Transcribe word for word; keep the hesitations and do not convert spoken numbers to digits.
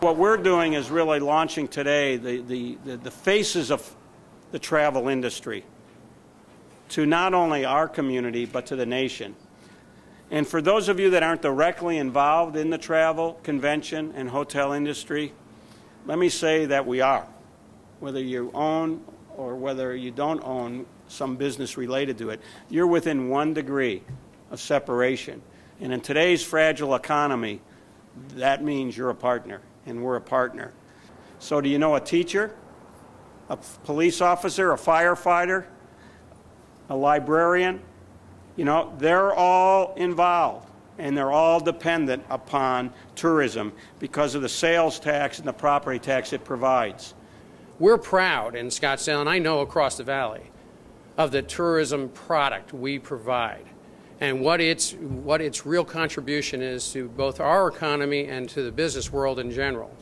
What we're doing is really launching today the, the, the, the faces of the travel industry to not only our community but to the nation. And for those of you that aren't directly involved in the travel, convention, and hotel industry, let me say that we are. Whether you own or whether you don't own some business related to it, you're within one degree of separation. And in today's fragile economy, that means you're a partner. And we're a partner. So do you know a teacher, a police officer, a firefighter, a librarian? You know, they're all involved and they're all dependent upon tourism because of the sales tax and the property tax it provides. We're proud in Scottsdale, and I know across the valley, of the tourism product we provide and what its, what its real contribution is to both our economy and to the business world in general.